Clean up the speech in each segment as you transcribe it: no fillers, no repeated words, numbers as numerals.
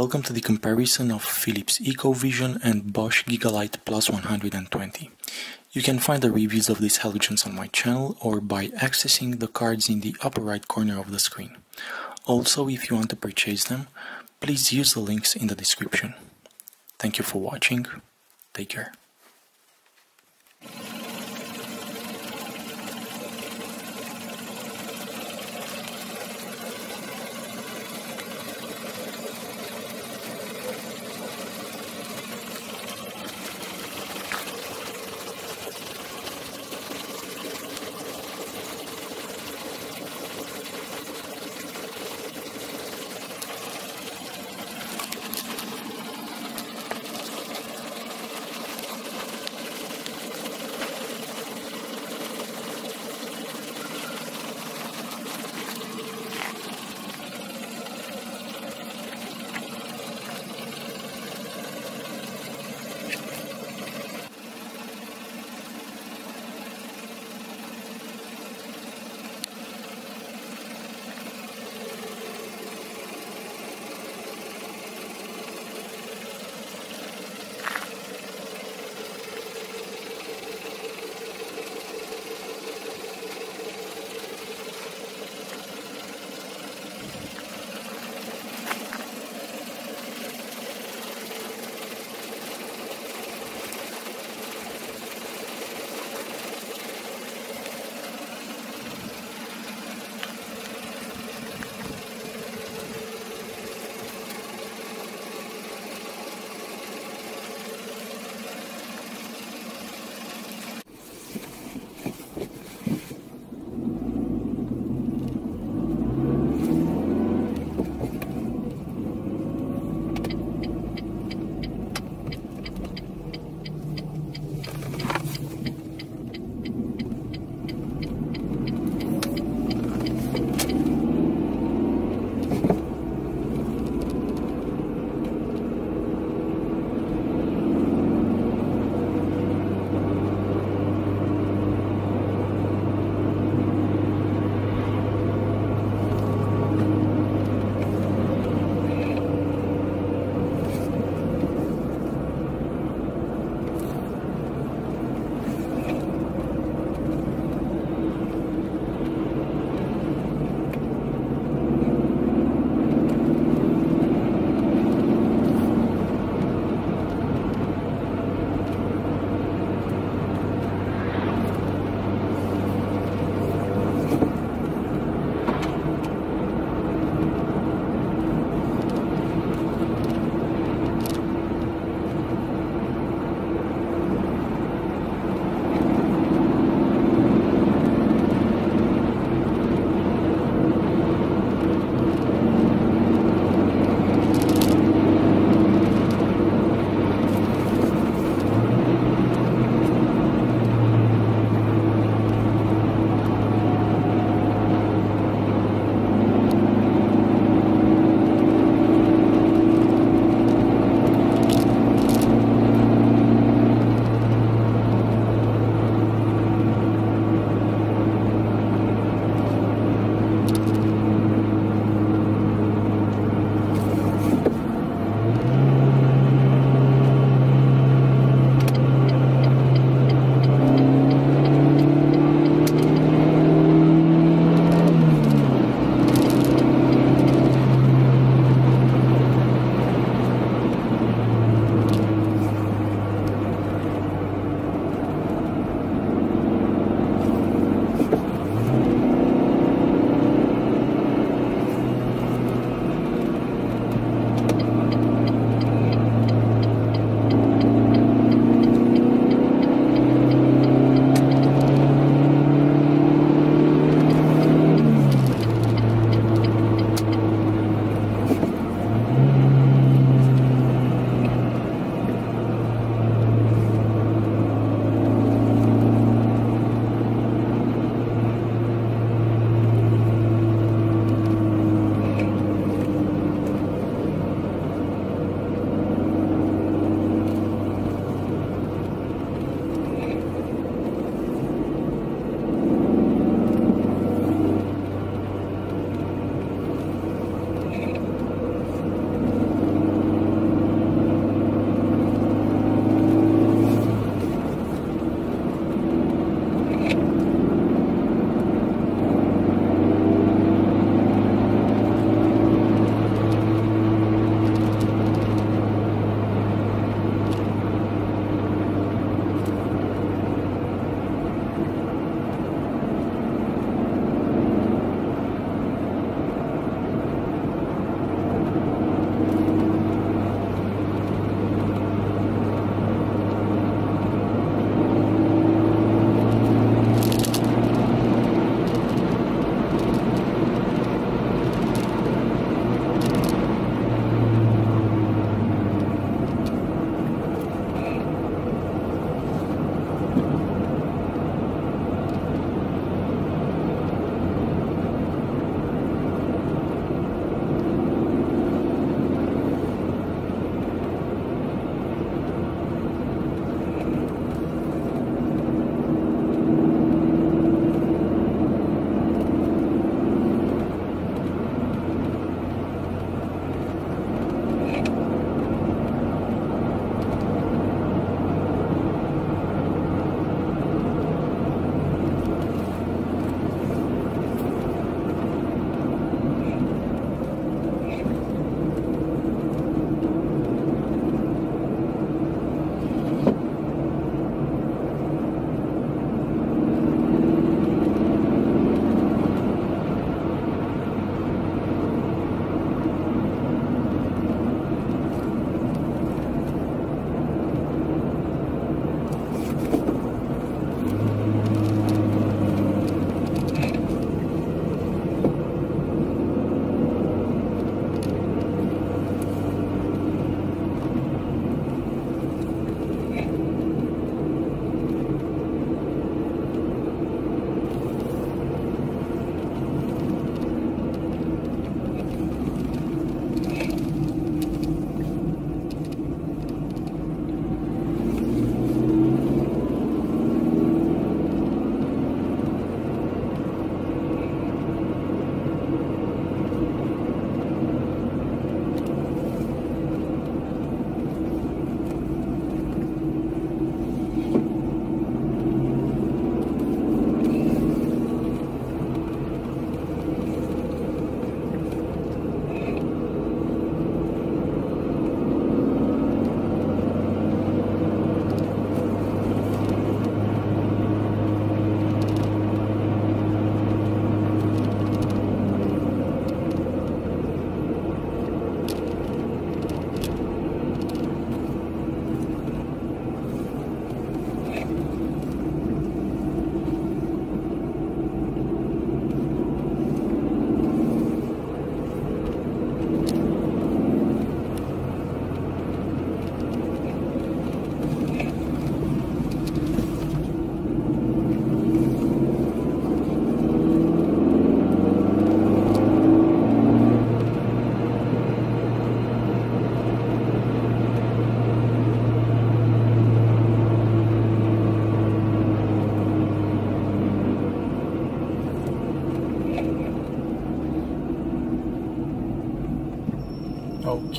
Welcome to the comparison of Philips EcoVision and Bosch Gigalight Plus 120. You can find the reviews of these halogens on my channel or by accessing the cards in the upper right corner of the screen. Also, if you want to purchase them, please use the links in the description. Thank you for watching. Take care.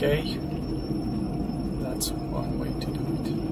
okay. That's one way to do it.